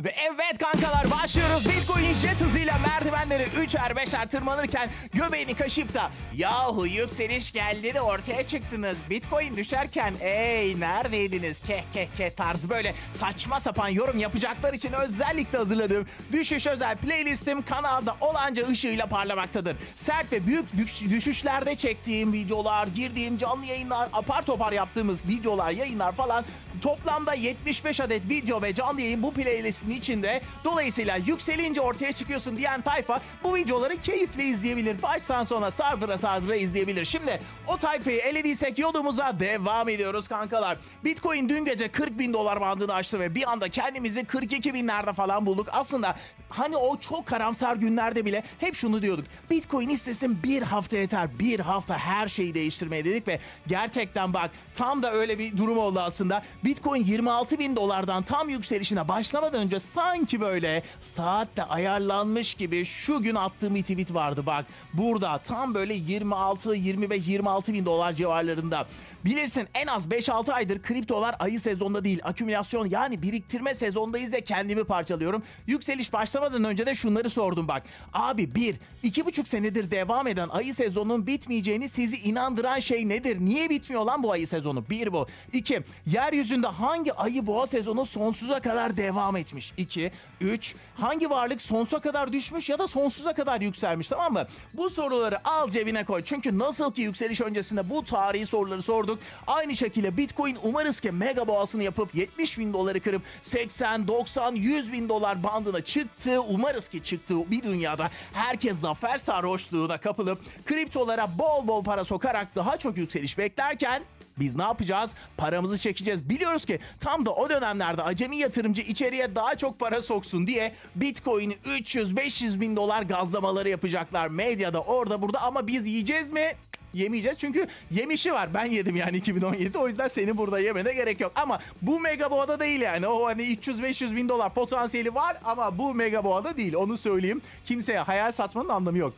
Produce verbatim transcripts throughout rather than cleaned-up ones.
Evet kankalar, başlıyoruz. Bitcoin jet hızıyla merdivenleri üçer beşer tırmanırken göbeğini kaşıyıp da yahu yükseliş geldi de ortaya çıktınız. Bitcoin düşerken ey neredeydiniz keh keh keh tarzı böyle saçma sapan yorum yapacaklar için özellikle hazırladığım düşüş özel playlistim kanalda olanca ışığıyla parlamaktadır. Sert ve büyük düşüşlerde çektiğim videolar, girdiğim canlı yayınlar, apar topar yaptığımız videolar, yayınlar falan toplamda yetmiş beş adet video ve canlı yayın bu playlistin içinde. Dolayısıyla yükselince ortaya çıkıyorsun diyen tayfa bu videoları keyifle izleyebilir. Baştan sona sardıra sardıra izleyebilir. Şimdi o tayfayı elediysek yolumuza devam ediyoruz kankalar. Bitcoin dün gece kırk bin dolar bandını aştı ve bir anda kendimizi kırk iki binlerde falan bulduk. Aslında hani o çok karamsar günlerde bile hep şunu diyorduk. Bitcoin istesin bir hafta yeter. Bir hafta her şeyi değiştirmeye dedik ve gerçekten bak tam da öyle bir durum oldu aslında. Bitcoin yirmi altı bin dolardan tam yükselişine başlamadan önce sanki böyle saatle ayarlanmış gibi şu gün attığım bir tweet vardı bak. Burada tam böyle yirmi altı, yirmi beş, yirmi altı bin dolar civarlarında. Bilirsin en az beş altı aydır kriptolar ayı sezonda değil. Akümülasyon yani biriktirme sezondayız ya, kendimi parçalıyorum. Yükseliş başlamadan önce de şunları sordum bak. Abi bir, iki buçuk senedir devam eden ayı sezonunun bitmeyeceğini sizi inandıran şey nedir? Niye bitmiyor lan bu ayı sezonu? Bir bu. İki, yeryüzünde hangi ayı boğa sezonu sonsuza kadar devam etmiş? İki. Üç, hangi varlık sonsuza kadar düşmüş ya da sonsuza kadar yükselmiş, tamam mı? Bu soruları al cebine koy. Çünkü nasıl ki yükseliş öncesinde bu tarihi soruları sordum. Aynı şekilde Bitcoin umarız ki mega boğasını yapıp yetmiş bin doları kırıp seksen, doksan, yüz bin dolar bandına çıktı. Umarız ki çıktığı bir dünyada herkes zafer sarhoşluğuna kapılıp kriptolara bol bol para sokarak daha çok yükseliş beklerken biz ne yapacağız? Paramızı çekeceğiz. Biliyoruz ki tam da o dönemlerde acemi yatırımcı içeriye daha çok para soksun diye Bitcoin'i üç yüz, beş yüz bin dolar gazlamaları yapacaklar medyada, orada burada. Ama biz yiyeceğiz mi? Yemeyeceğiz çünkü yemişi var. Ben yedim yani iki bin on yedi, o yüzden seni burada yemene gerek yok. Ama bu mega boğada değil yani. O hani üç yüz, beş yüz bin dolar potansiyeli var ama bu mega boğada değil, onu söyleyeyim. Kimseye hayal satmanın anlamı yok.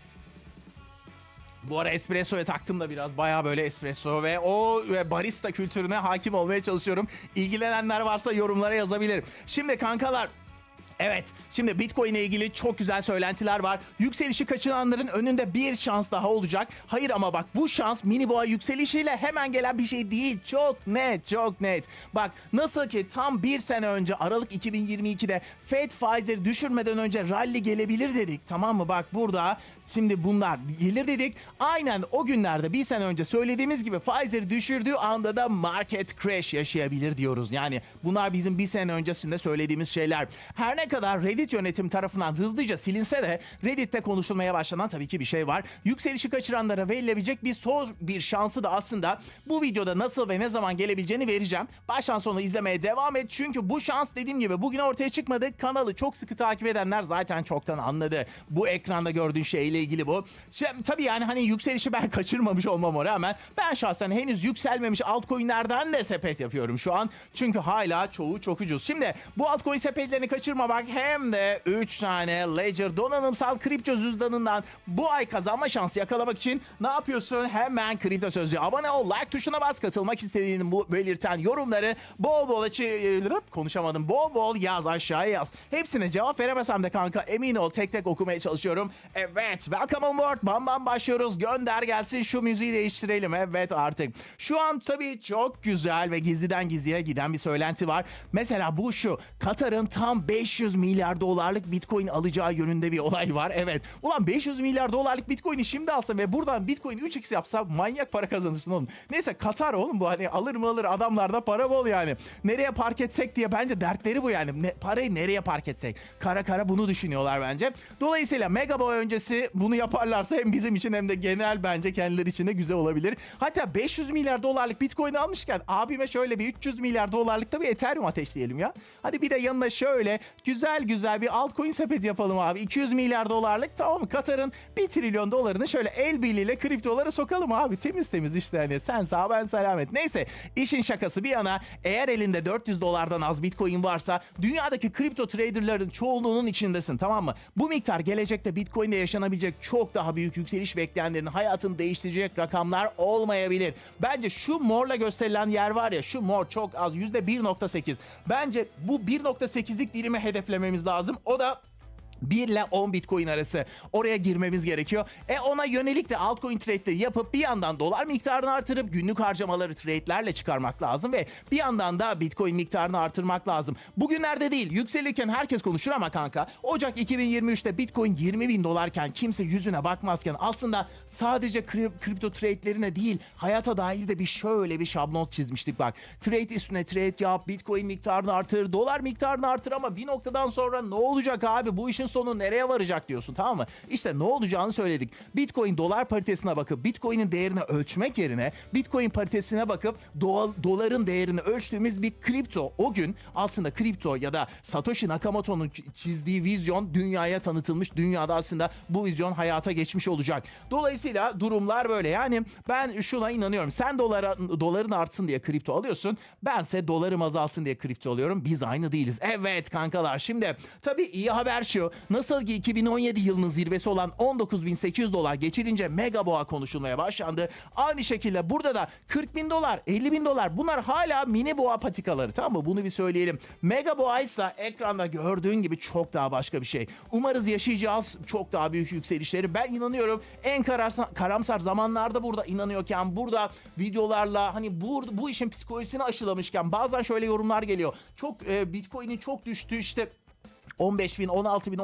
Bu ara espressoya taktım da biraz bayağı böyle espresso ve o ve barista kültürüne hakim olmaya çalışıyorum. İlgilenenler varsa yorumlara yazabilirim. Şimdi kankalar, evet, şimdi Bitcoin ile ilgili çok güzel söylentiler var. Yükselişi kaçıranların önünde bir şans daha olacak. Hayır ama bak bu şans mini boğa yükselişiyle hemen gelen bir şey değil. Çok net, çok net. Bak nasıl ki tam bir sene önce Aralık iki bin yirmi iki'de F E D faizleri düşürmeden önce rally gelebilir dedik. Tamam mı? Bak burada şimdi bunlar gelir dedik. Aynen o günlerde bir sene önce söylediğimiz gibi faizleri düşürdüğü anda da market crash yaşayabilir diyoruz. Yani bunlar bizim bir sene öncesinde söylediğimiz şeyler. Her ne kadar Reddit yönetim tarafından hızlıca silinse de Reddit'te konuşulmaya başlanan tabii ki bir şey var. Yükselişi kaçıranlara verilebilecek bir son bir şansı da aslında bu videoda nasıl ve ne zaman gelebileceğini vereceğim. Baştan sona izlemeye devam et çünkü bu şans dediğim gibi bugün ortaya çıkmadı. Kanalı çok sıkı takip edenler zaten çoktan anladı. Bu ekranda gördüğün şeyle ilgili bu. Şimdi, tabii yani hani yükselişi ben kaçırmamış olmama rağmen ben şahsen henüz yükselmemiş altcoin'lerden de sepet yapıyorum şu an. Çünkü hala çoğu çok ucuz. Şimdi bu altcoin sepetlerini kaçırma bak, hem de üç tane Ledger donanımsal kripto cüzdanından bu ay kazanma şansı yakalamak için ne yapıyorsun? Hemen Kripto Sözlüğe abone ol, like tuşuna bas, katılmak istediğini bu belirten yorumları bol bol açıp konuşamadım bol bol yaz, aşağıya yaz. Hepsine cevap veremesem de kanka emin ol tek tek okumaya çalışıyorum. Evet, welcome on board, bam bam başlıyoruz, gönder gelsin, şu müziği değiştirelim. Evet artık şu an tabii çok güzel ve gizliden gizliye giden bir söylenti var. Mesela bu şu, Katar'ın tam beş yüz milyar dolarlık Bitcoin alacağı yönünde bir olay var. Evet. Ulan beş yüz milyar dolarlık Bitcoin'i şimdi alsam ve buradan Bitcoin üç x yapsa manyak para kazanırsın oğlum. Neyse Katar oğlum bu, hani alır mı alır, adamlarda para bol yani. Nereye park etsek diye bence dertleri bu yani. Ne, parayı nereye park etsek? Kara kara bunu düşünüyorlar bence. Dolayısıyla mega boy öncesi bunu yaparlarsa hem bizim için hem de genel bence kendileri için de güzel olabilir. Hatta beş yüz milyar dolarlık Bitcoin almışken abime şöyle bir üç yüz milyar dolarlık da bir Ethereum ateşleyelim ya. Hadi bir de yanına şöyle güzel güzel bir altcoin sepeti yapalım abi. iki yüz milyar dolarlık, tamam mı? Katar'ın bir trilyon dolarını şöyle el birliğiyle kriptolara sokalım abi. Temiz temiz işte, hani sen sağ ben selamet. Neyse işin şakası bir yana, eğer elinde dört yüz dolardan az Bitcoin varsa dünyadaki kripto traderların çoğunluğunun içindesin, tamam mı? Bu miktar gelecekte Bitcoin'de yaşanabilecek olabilecek çok daha büyük yükseliş bekleyenlerin hayatını değiştirecek rakamlar olmayabilir. Bence şu morla gösterilen yer var ya, şu mor çok az, yüzde bir nokta sekiz. Bence bu bir nokta sekizlik dilimi hedeflememiz lazım. O da bir ile on Bitcoin arası. Oraya girmemiz gerekiyor. E ona yönelik de altcoin trade'leri yapıp bir yandan dolar miktarını artırıp günlük harcamaları trade'lerle çıkarmak lazım ve bir yandan da Bitcoin miktarını artırmak lazım. Bugünlerde değil, yükselirken herkes konuşur ama kanka, Ocak iki bin yirmi üç'te Bitcoin yirmi bin dolarken kimse yüzüne bakmazken aslında sadece kri kripto trade'lerine değil, hayata dair de bir şöyle bir şablon çizmiştik bak. Trade üstüne trade yap, Bitcoin miktarını artır, dolar miktarını artır ama bir noktadan sonra ne olacak abi, bu işin sonu nereye varacak diyorsun, tamam mı? İşte ne olacağını söyledik. Bitcoin dolar paritesine bakıp Bitcoin'in değerini ölçmek yerine Bitcoin paritesine bakıp doğal, doların değerini ölçtüğümüz bir kripto. O gün aslında kripto ya da Satoshi Nakamoto'nun çizdiği vizyon dünyaya tanıtılmış. Dünyada aslında bu vizyon hayata geçmiş olacak. Dolayısıyla durumlar böyle. Yani ben şuna inanıyorum. Sen dolara, doların artsın diye kripto alıyorsun. Bense dolarım azalsın diye kripto alıyorum. Biz aynı değiliz. Evet kankalar, şimdi tabii iyi haber şu. Nasıl ki iki bin on yedi yılının zirvesi olan on dokuz bin sekiz yüz dolar geçilince mega boğa konuşulmaya başlandı. Aynı şekilde burada da kırk bin dolar, elli bin dolar, bunlar hala mini boğa patikaları, tamam mı? Bunu bir söyleyelim. Mega boğa ise ekranda gördüğün gibi çok daha başka bir şey. Umarız yaşayacağız çok daha büyük yükselişleri. Ben inanıyorum. En karamsar zamanlarda burada inanıyorken, burada videolarla hani bu, bu işin psikolojisini aşılamışken bazen şöyle yorumlar geliyor. Çok e, Bitcoin'in çok düştü işte. on beş bin, on altı bin,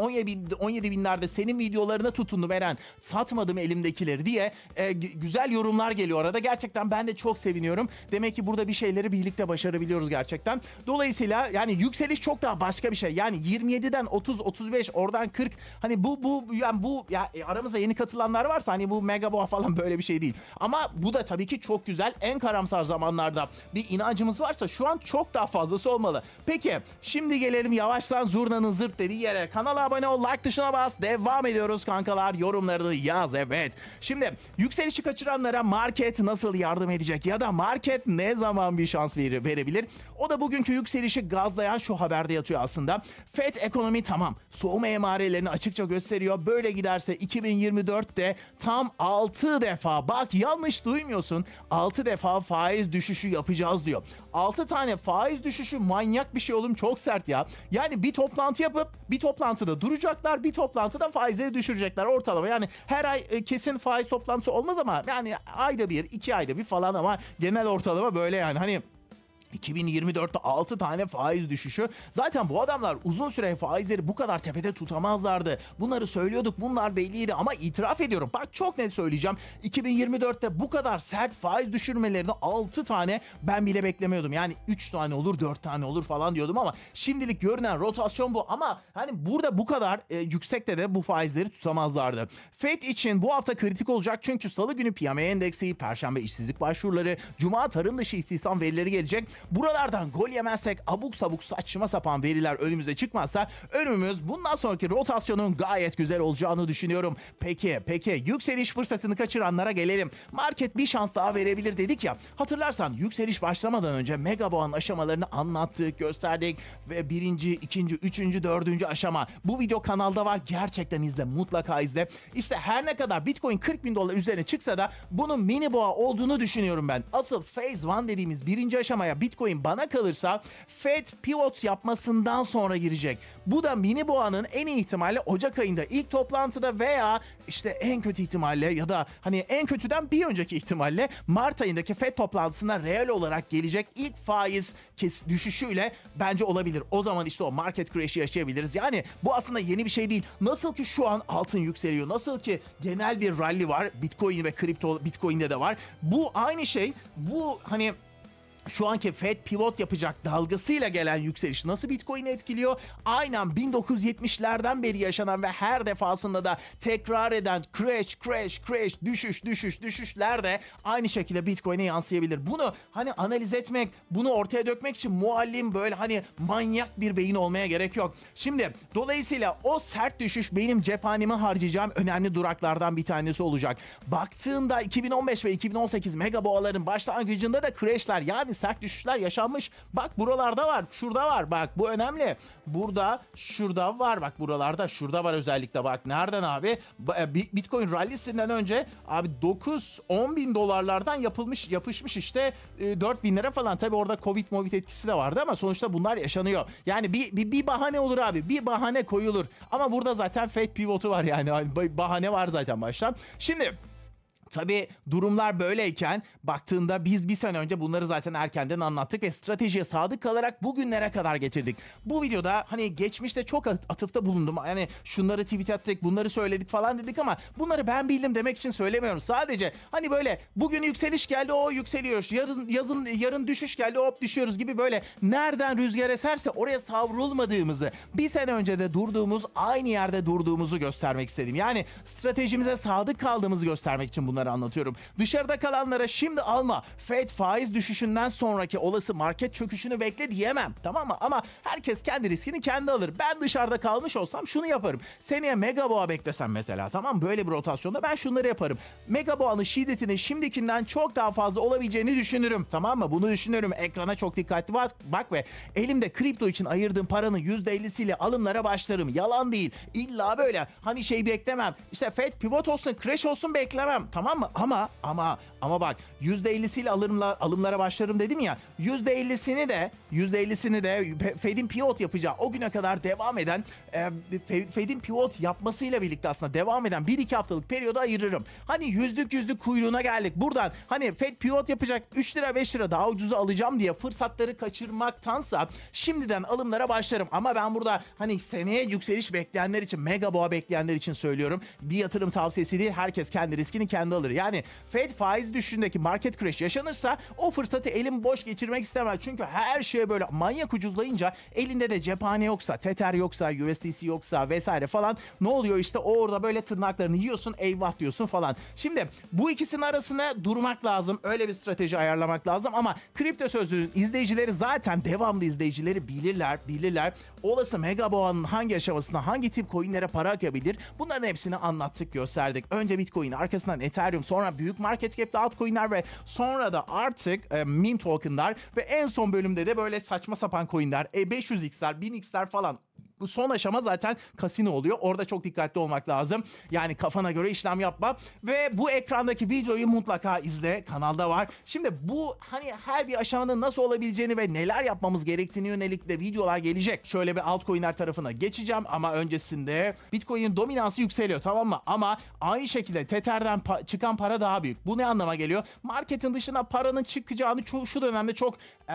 on yedi binlerde senin videolarına tutundum Eren. Satmadım elimdekileri diye e, güzel yorumlar geliyor arada. Gerçekten ben de çok seviniyorum. Demek ki burada bir şeyleri birlikte başarabiliyoruz gerçekten. Dolayısıyla yani yükseliş çok daha başka bir şey. Yani yirmi yedi'den otuz, otuz beş, oradan kırk. Hani bu bu yani bu ya e, aramıza yeni katılanlar varsa hani bu mega boğa falan böyle bir şey değil. Ama bu da tabii ki çok güzel. En karamsar zamanlarda bir inancımız varsa şu an çok daha fazlası olmalı. Peki şimdi gelelim yavaştan zurnanın zırt dediği yere. Kanala abone ol, like tuşuna bas. Devam ediyoruz kankalar. Yorumlarını yaz. Evet. Şimdi yükselişi kaçıranlara market nasıl yardım edecek ya da market ne zaman bir şans verir, verebilir? O da bugünkü yükselişi gazlayan şu haberde yatıyor aslında. F E D ekonomi tamam. Soğuma emarelerini açıkça gösteriyor. Böyle giderse iki bin yirmi dört'te tam altı defa, bak yanlış duymuyorsun, altı defa faiz düşüşü yapacağız diyor. altı tane faiz düşüşü manyak bir şey oğlum, çok sert ya. Yani bir toplantı yapıp bir toplantıda duracaklar, bir toplantıda faizi düşürecekler ortalama. Yani her ay e, kesin faiz toplantısı olmaz ama yani ayda bir, iki ayda bir falan, ama genel ortalama böyle yani. Hani iki bin yirmi dört'te altı tane faiz düşüşü. Zaten bu adamlar uzun süre faizleri bu kadar tepede tutamazlardı. Bunları söylüyorduk. Bunlar belliydi ama itiraf ediyorum. Bak çok net söyleyeceğim. iki bin yirmi dört'te bu kadar sert faiz düşürmelerini altı tane ben bile beklemiyordum. Yani üç tane olur, dört tane olur falan diyordum ama şimdilik görünen rotasyon bu. Ama hani burada bu kadar e, yüksekte de bu faizleri tutamazlardı. F E D için bu hafta kritik olacak. Çünkü salı günü P M I endeksi, perşembe işsizlik başvuruları, cuma tarım dışı istihdam verileri gelecek. Buralardan gol yemezsek, abuk sabuk saçma sapan veriler önümüze çıkmazsa önümüz bundan sonraki rotasyonun gayet güzel olacağını düşünüyorum. Peki peki yükseliş fırsatını kaçıranlara gelelim. Market bir şans daha verebilir dedik ya. Hatırlarsan yükseliş başlamadan önce mega boğanın aşamalarını anlattık, gösterdik ve birinci, ikinci, üçüncü, dördüncü aşama. Bu video kanalda var, gerçekten izle, mutlaka izle. İşte her ne kadar Bitcoin kırk bin dolar üzerine çıksa da bunun mini boğa olduğunu düşünüyorum ben. Asıl phase one dediğimiz birinci aşamaya Bitcoin bana kalırsa F E D pivot yapmasından sonra girecek. Bu da mini boğanın en iyi ihtimalle Ocak ayında ilk toplantıda veya işte en kötü ihtimalle ya da hani en kötüden bir önceki ihtimalle Mart ayındaki F E D toplantısına reel olarak gelecek ilk faiz kes düşüşüyle bence olabilir. O zaman işte o market crash'i yaşayabiliriz. Yani bu aslında yeni bir şey değil. Nasıl ki şu an altın yükseliyor, nasıl ki genel bir rally var, Bitcoin ve kripto Bitcoin'de de var. Bu aynı şey. Bu hani şu anki F E D pivot yapacak dalgasıyla gelen yükseliş nasıl Bitcoin'i etkiliyor? Aynen bin dokuz yüz yetmiş'lerden beri yaşanan ve her defasında da tekrar eden crash, crash, crash, düşüş, düşüş, düşüşler de aynı şekilde Bitcoin'e yansıyabilir. Bunu hani analiz etmek, bunu ortaya dökmek için muallim böyle hani manyak bir beyin olmaya gerek yok. Şimdi dolayısıyla o sert düşüş benim cephanemi harcayacağım önemli duraklardan bir tanesi olacak. Baktığında iki bin on beş ve iki bin on sekiz mega boğaların başlangıcında da crashler, yani sert düşüşler yaşanmış. Bak buralarda var, şurada var, bak bu önemli. Burada, şurada var, bak buralarda, şurada var özellikle, bak nereden abi? Bitcoin rallisinden önce abi dokuz on bin dolarlardan yapılmış, yapışmış işte dört bin lira falan. Tabi orada Covid Movid etkisi de vardı ama sonuçta bunlar yaşanıyor. Yani bir, bir, bir bahane olur abi, bir bahane koyulur. Ama burada zaten Fed pivotu var yani, bahane var zaten baştan. Şimdi tabii durumlar böyleyken baktığında biz bir sene önce bunları zaten erkenden anlattık ve stratejiye sadık kalarak bugünlere kadar getirdik. Bu videoda hani geçmişte çok atıfta bulundum. Yani şunları tweet attık, bunları söyledik falan dedik ama bunları ben bildim demek için söylemiyorum. Sadece hani böyle bugün yükseliş geldi, o yükseliyoruz. Yarın yazın yarın düşüş geldi, hop düşüyoruz gibi, böyle nereden rüzgar eserse oraya savrulmadığımızı, bir sene önce de durduğumuz aynı yerde durduğumuzu göstermek istedim. Yani stratejimize sadık kaldığımızı göstermek için bunu anlatıyorum. Dışarıda kalanlara şimdi alma, Fed faiz düşüşünden sonraki olası market çöküşünü bekle diyemem. Tamam mı? Ama herkes kendi riskini kendi alır. Ben dışarıda kalmış olsam şunu yaparım. Seneye mega boğa beklesem mesela, tamam, böyle bir rotasyonda ben şunları yaparım. Mega boğanın şiddetinin şimdikinden çok daha fazla olabileceğini düşünürüm. Tamam mı? Bunu düşünüyorum. Ekrana çok dikkatli bak, bak ve elimde kripto için ayırdığım paranın yüzde ellisiyle alımlara başlarım. Yalan değil. İlla böyle hani şey beklemem. İşte Fed pivot olsun, crash olsun beklemem. Tamam. Ama ama ama ama bak yüzde ellisiyle alımlar, alımlara başlarım dedim ya, yüzde ellisini de yüzde ellisini de Fed'in pivot yapacağı, o güne kadar devam eden e, Fed'in pivot yapmasıyla birlikte aslında devam eden bir iki haftalık periyoda ayırırım. Hani yüzlük yüzlük kuyruğuna geldik. Buradan hani Fed pivot yapacak, üç lira beş lira daha ucuza alacağım diye fırsatları kaçırmaktansa şimdiden alımlara başlarım. Ama ben burada hani seneye yükseliş bekleyenler için, mega boğa bekleyenler için söylüyorum. Bir yatırım tavsiyesi değil. Herkes kendi riskini kendi alır. Yani Fed faiz düşüşündeki market crash yaşanırsa o fırsatı elim boş geçirmek istemez. Çünkü her şeye böyle manyak ucuzlayınca, elinde de cephane yoksa, Tether yoksa, U S D C yoksa vesaire falan, ne oluyor işte orada böyle tırnaklarını yiyorsun, eyvah diyorsun falan. Şimdi bu ikisinin arasında durmak lazım. Öyle bir strateji ayarlamak lazım ama Kripto Sözlüğü'nün izleyicileri zaten devamlı izleyicileri bilirler, bilirler. Olası mega boğanın hangi aşamasında hangi tip coinlere para akabilir? Bunların hepsini anlattık, gösterdik. Önce Bitcoin, arkasından Ethereum, sonra büyük market cap'li altcoin'ler ve sonra da artık e, meme token'lar ve en son bölümde de böyle saçma sapan coin'ler, e, beş yüz x'ler bin x'ler falan. Son aşama zaten kasino oluyor. Orada çok dikkatli olmak lazım. Yani kafana göre işlem yapma. Ve bu ekrandaki videoyu mutlaka izle. Kanalda var. Şimdi bu hani her bir aşamanın nasıl olabileceğini ve neler yapmamız gerektiğini yönelik de videolar gelecek. Şöyle bir altcoin'ler tarafına geçeceğim ama öncesinde Bitcoin'in dominansı yükseliyor, tamam mı? Ama aynı şekilde Tether'den pa- çıkan para daha büyük. Bu ne anlama geliyor? Marketin dışına paranın çıkacağını şu dönemde çok e,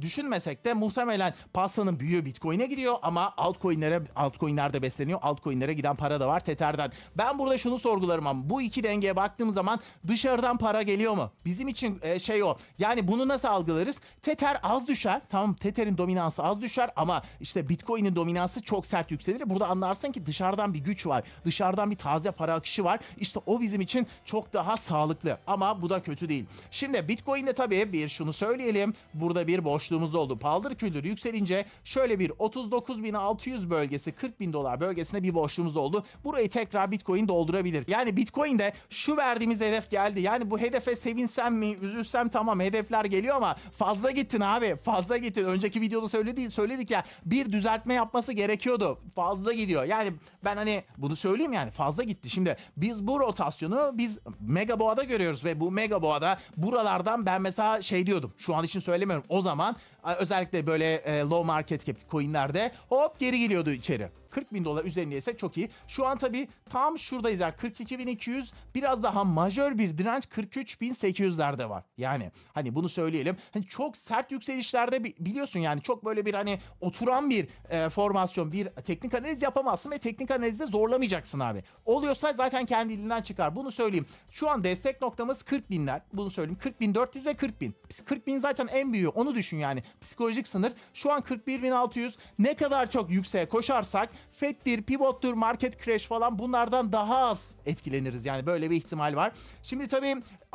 düşünmesek de muhtemelen pastanın büyüğü Bitcoin'e giriyor ama altcoin altcoin'lere, altcoin'lerde besleniyor. Altcoin'lere giden para da var Tether'den. Ben burada şunu sorgularım ama bu iki dengeye baktığım zaman dışarıdan para geliyor mu? Bizim için e, şey o. Yani bunu nasıl algılarız? Tether az düşer. Tamam, Tether'in dominansı az düşer ama işte Bitcoin'in dominansı çok sert yükselir. Burada anlarsın ki dışarıdan bir güç var. Dışarıdan bir taze para akışı var. İşte o bizim için çok daha sağlıklı. Ama bu da kötü değil. Şimdi Bitcoin'de tabii bir şunu söyleyelim. Burada bir boşluğumuz oldu. Paldır küldür yükselince şöyle bir otuz dokuz bin altı yüz bölgesi, kırk bin dolar bölgesine bir boşluğumuz oldu. Burayı tekrar Bitcoin doldurabilir. Yani Bitcoin'de şu verdiğimiz hedef geldi. Yani bu hedefe sevinsem mi, üzülsem, tamam hedefler geliyor ama fazla gittin abi. Fazla gittin. Önceki videoda söyledi, söyledik ya, bir düzeltme yapması gerekiyordu. Fazla gidiyor. Yani ben hani bunu söyleyeyim, yani fazla gitti. Şimdi biz bu rotasyonu biz mega boğada görüyoruz ve bu mega boğada buralardan ben mesela şey diyordum. Şu an için söylemiyorum. O zaman özellikle böyle low market cap coinlerde hop geri geliyordu içeri. kırk bin dolar üzerindeyse çok iyi. Şu an tabii tam şuradayız. Yani kırk iki bin iki yüz biraz daha majör bir direnç kırk üç bin sekiz yüzlerde var. Yani hani bunu söyleyelim. Hani çok sert yükselişlerde biliyorsun yani çok böyle bir hani oturan bir e, formasyon, bir teknik analiz yapamazsın ve teknik analizde zorlamayacaksın abi. Oluyorsa zaten kendiliğinden çıkar. Bunu söyleyeyim. Şu an destek noktamız kırk binler. Bunu söyleyeyim. kırk bin dört yüz ve kırk bin. kırk bin zaten en büyüğü. Onu düşün yani. Psikolojik sınır. Şu an kırk bir bin altı yüz. Ne kadar çok yükseğe koşarsak Fed'dir, pivottur, market crash falan bunlardan daha az etkileniriz. Yani böyle bir ihtimal var. Şimdi tabii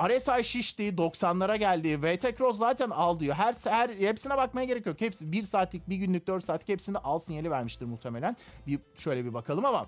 R S I şişti, doksanlara geldi. V T Cross zaten al diyor. Her, her hepsine bakmaya gerek yok. Hepsi bir saatlik, bir günlük, dört saatlik hepsinde al sinyali vermiştir muhtemelen. Bir şöyle bir bakalım ama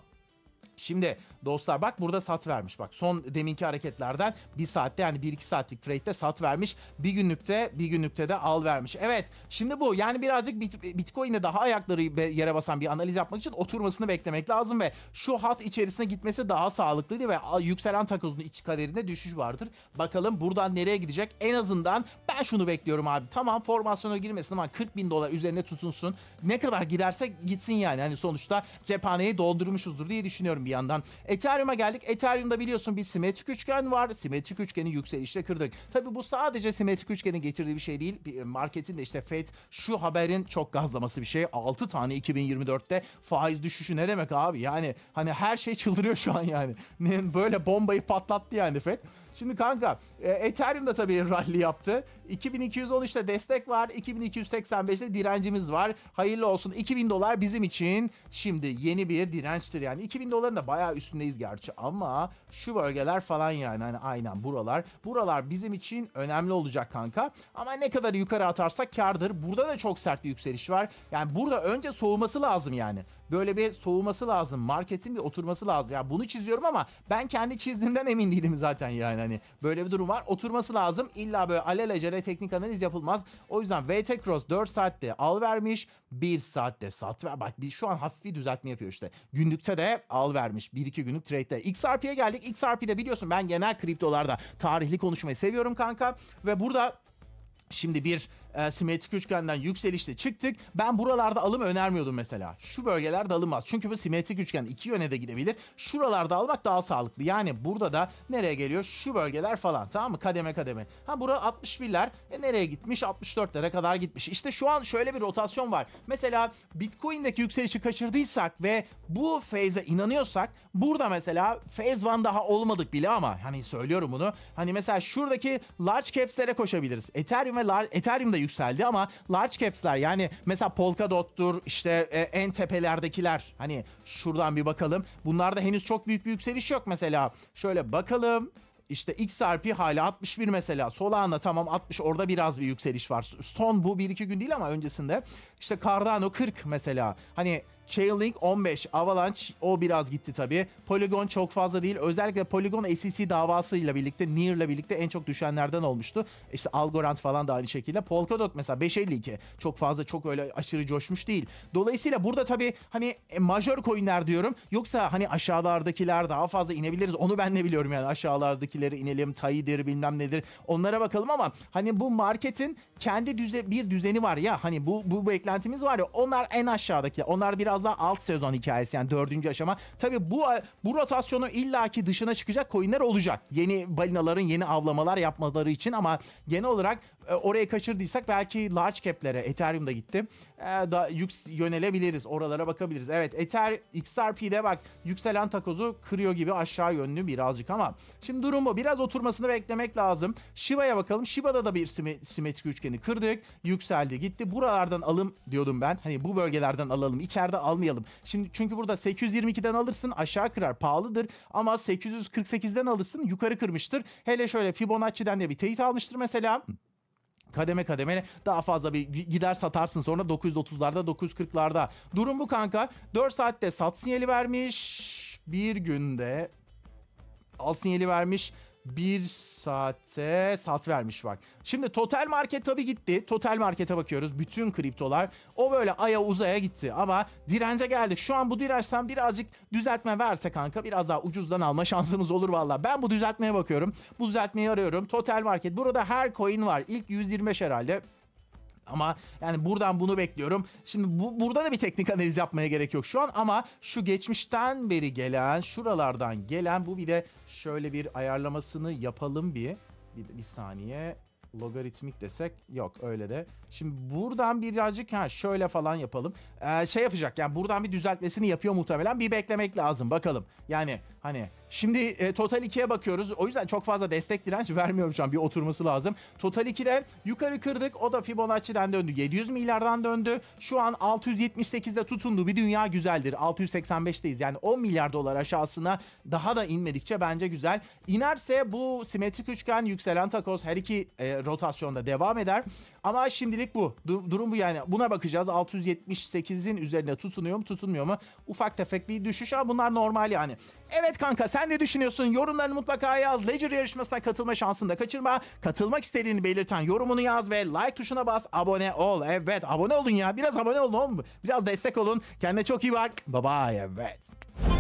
Şimdi dostlar bak burada sat vermiş. Bak son deminki hareketlerden bir saatte yani bir iki saatlik trade'de sat vermiş. Bir günlükte bir günlükte de al vermiş. Evet şimdi bu yani birazcık Bitcoin'de daha ayakları yere basan bir analiz yapmak için oturmasını beklemek lazım ve şu hat içerisine gitmesi daha sağlıklıydı ve yükselen takozun iç kaderinde düşüş vardır. Bakalım buradan nereye gidecek? En azından ben şunu bekliyorum abi. Tamam formasyona girmesin ama kırk bin dolar üzerine tutunsun. Ne kadar giderse gitsin yani. Hani sonuçta cephaneyi doldurmuşuzdur diye düşünüyorum. Bir yandan Ethereum'a geldik. Ethereum'da biliyorsun bir simetrik üçgen var. Simetrik üçgeni yükselişte kırdık. Tabi bu sadece simetrik üçgenin getirdiği bir şey değil. Bir marketin de işte F E D şu haberin çok gazlaması bir şey. altı tane iki bin yirmi dörtte faiz düşüşü ne demek abi? Yani hani her şey çıldırıyor şu an yani. Böyle bombayı patlattı yani F E D. Şimdi kanka Ethereum da tabii rally yaptı. iki bin iki yüz on üçte destek var. iki bin iki yüz seksen beşte direncimiz var. Hayırlı olsun. iki bin dolar bizim için şimdi yeni bir dirençtir yani. iki bin doların da bayağı üstündeyiz gerçi ama şu bölgeler falan yani hani aynen buralar. Buralar bizim için önemli olacak kanka. Ama ne kadar yukarı atarsak kârdır. Burada da çok sert bir yükseliş var. Yani burada önce soğuması lazım yani. Böyle bir soğuması lazım. Marketin bir oturması lazım. Ya bunu çiziyorum ama ben kendi çizdiğimden emin değilim zaten yani. Hani böyle bir durum var. Oturması lazım. İlla böyle alelacele teknik analiz yapılmaz. O yüzden V T Cross dört saatte al vermiş. bir saatte sat ver. Bak şu an hafif bir düzeltme yapıyor işte. Günlükte de al vermiş. bir iki günlük trade'de. X R P'ye geldik. X R P'de biliyorsun ben genel kriptolarda tarihli konuşmayı seviyorum kanka. Ve burada şimdi bir E, simetrik üçgenden yükselişte çıktık. Ben buralarda alım önermiyordum mesela. Şu bölgelerde alınmaz. Çünkü bu simetrik üçgen iki yöne de gidebilir. Şuralarda almak daha sağlıklı. Yani burada da nereye geliyor? Şu bölgeler falan. Tamam mı? Kademe kademe. Ha bura altmış birler. E nereye gitmiş? altmış dörtlere kadar gitmiş. İşte şu an şöyle bir rotasyon var. Mesela Bitcoin'deki yükselişi kaçırdıysak ve bu phase'e inanıyorsak burada mesela phase bir daha olmadık bile ama hani söylüyorum bunu. Hani mesela şuradaki large caps'lere koşabiliriz. Ethereum ve large, Ethereum'da yükseldi ama large caps'ler yani mesela Polkadot'tur işte e, en tepelerdekiler hani şuradan bir bakalım. Bunlarda henüz çok büyük bir yükseliş yok mesela. Şöyle bakalım. İşte X R P hala altmış bir mesela. Solana tamam altmış orada biraz bir yükseliş var. Son bu bir iki gün değil ama öncesinde. İşte Cardano kırk mesela. Hani Chainlink on beş, Avalanche o biraz gitti tabii. Polygon çok fazla değil. Özellikle Polygon S E C davasıyla birlikte, Near'la birlikte en çok düşenlerden olmuştu. İşte Algorand falan da aynı şekilde. Polkadot mesela beş elli iki. Çok fazla, çok öyle aşırı coşmuş değil. Dolayısıyla burada tabii hani e, majör coin'ler diyorum. Yoksa hani aşağılardakiler daha fazla inebiliriz. Onu ben ne biliyorum yani aşağılardakileri inelim. Tayidir bilmem nedir. Onlara bakalım ama hani bu marketin kendi düze, bir düzeni var ya. Hani bu, bu beklentimiz var ya. Onlar en aşağıdakiler. Onlar biraz daha alt sezon hikayesi yani dördüncü aşama. Tabi bu bu rotasyonu illaki dışına çıkacak coinler olacak. Yeni balinaların yeni avlamalar yapmaları için ama genel olarak e, orayı kaçırdıysak belki large cap'lere Ethereum'da gitti. E, da yük, yönelebiliriz. Oralara bakabiliriz. Evet Ether X R P'de bak yükselen takozu kırıyor gibi aşağı yönlü birazcık ama şimdi durum bu. Biraz oturmasını beklemek lazım. Shiba'ya bakalım. Shiba'da da bir simetrik üçgeni kırdık. Yükseldi gitti. Buralardan alım diyordum ben. Hani bu bölgelerden alalım. İçeride almayalım. Şimdi çünkü burada sekiz yüz yirmi ikiden alırsın aşağı kırar pahalıdır ama sekiz yüz kırk sekizden alırsın yukarı kırmıştır. Hele şöyle Fibonacci'den de bir teyit almıştır mesela. Kademe kademe daha fazla bir gider satarsın sonra dokuz yüz otuzlarda dokuz yüz kırklarda. Durum bu kanka. dört saatte sat sinyali vermiş. Bir günde al sinyali vermiş. Bir saate sat vermiş bak. Şimdi total market tabii gitti. Total markete bakıyoruz. Bütün kriptolar o böyle aya uzaya gitti. Ama dirence geldik. Şu an bu dirençten birazcık düzeltme verse kanka biraz daha ucuzdan alma şansımız olur valla. Ben bu düzeltmeye bakıyorum. Bu düzeltmeyi arıyorum. Total market. Burada her coin var. İlk yüz yirmi beş herhalde. Ama yani buradan bunu bekliyorum. Şimdi bu, burada da bir teknik analiz yapmaya gerek yok şu an ama şu geçmişten beri gelen şuralardan gelen bu bir de şöyle bir ayarlamasını yapalım bir. Bir, bir saniye logaritmik desek yok öyle de. Şimdi buradan birazcık ha şöyle falan yapalım. Ee, şey yapacak yani buradan bir düzeltmesini yapıyor muhtemelen bir beklemek lazım bakalım. Yani hani şimdi e, Total ikiye bakıyoruz. O yüzden çok fazla destek direnç vermiyorum şu an. Bir oturması lazım. Total ikide yukarı kırdık. O da Fibonacci'den döndü. yedi yüz milyardan döndü. Şu an altı yüz yetmiş sekizde tutundu. Bir dünya güzeldir. altı yüz seksen beşteyiz. Yani on milyar dolar aşağısına daha da inmedikçe bence güzel. İnerse bu simetrik üçgen yükselen takoz her iki e, rotasyonda devam eder. Ama şimdilik bu. Dur durum bu yani. Buna bakacağız. altı yüz yetmiş sekizin üzerine tutunuyor mu, tutunmuyor mu? Ufak tefek bir düşüş ama bunlar normal yani. Evet kanka, sen ne düşünüyorsun? Yorumlarını mutlaka yaz. Ledger yarışmasına katılma şansını da kaçırma. Katılmak istediğini belirten yorumunu yaz ve like tuşuna bas. Abone ol. Evet, abone olun ya. Biraz abone olun oğlum. Biraz destek olun. Kendine çok iyi bak. Bye bye. Evet.